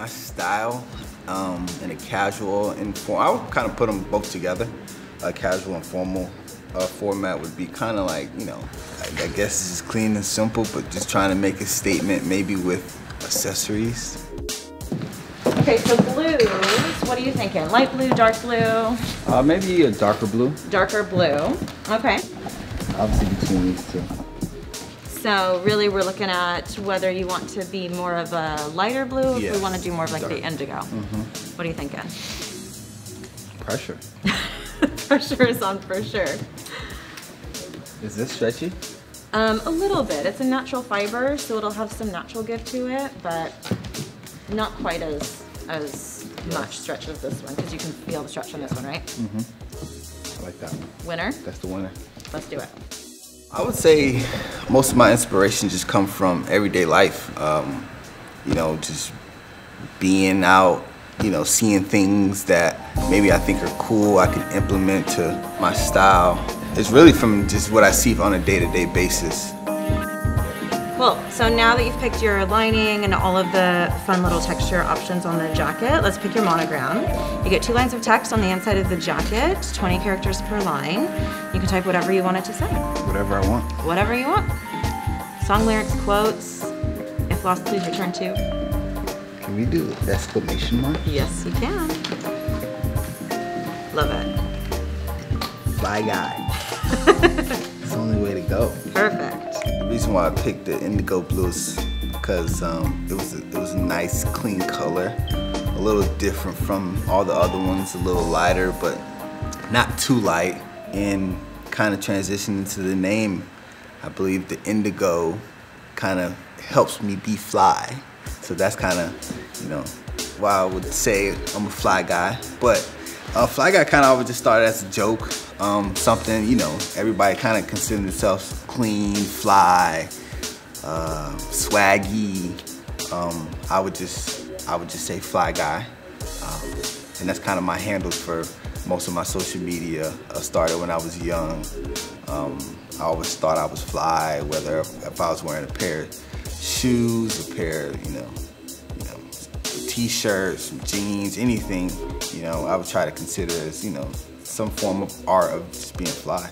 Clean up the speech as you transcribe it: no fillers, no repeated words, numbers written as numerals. My style and a casual and formal, I would kind of put them both together. A casual and formal format would be kind of like, you know, I guess it's just clean and simple, but just trying to make a statement maybe with accessories. Okay, so blues, what are you thinking? Light blue, dark blue? Maybe a darker blue. Darker blue, okay. Obviously between these two. So really we're looking at whether you want to be more of a lighter blue, yes. If we want to do more of like the indigo. Mm-hmm. What are you thinking? Pressure. Pressure is on for sure. Is this stretchy? A little bit. It's a natural fiber, so it'll have some natural give to it, but not quite as much stretch as this one, because you can feel the stretch on this one, right? Mm-hmm. I like that one. Winner? That's the winner. Let's do it. I would say most of my inspiration just come from everyday life. You know, just being out, you know, seeing things that maybe I think are cool, I can implement to my style. It's really from just what I see on a day-to-day basis. Cool, so now that you've picked your lining and all of the fun little texture options on the jacket, let's pick your monogram. You get 2 lines of text on the inside of the jacket, 20 characters per line. You can type whatever you want it to say. Whatever I want. Whatever you want. Song lyrics, quotes, if lost, please return to. Can we do exclamation mark? Yes, you can. Love it. Bye, guy. It's the only way to go. Perfect. The reason why I picked the indigo blue is because it was a nice, clean color. A little different from all the other ones, a little lighter, but not too light. And kind of transitioning to the name, I believe the indigo kind of helps me be fly. So that's kind of, you know, why I would say I'm a fly guy. But fly guy kind of always just started as a joke. Something, you know, everybody kind of considers themselves clean, fly, swaggy. I would just say fly guy. And that's kind of my handle for most of my social media. Started when I was young. I always thought I was fly, whether if I was wearing a pair of shoes, a pair of, you know, t-shirts, jeans, anything, you know, I would try to consider as, you know, some form of art of just being fly.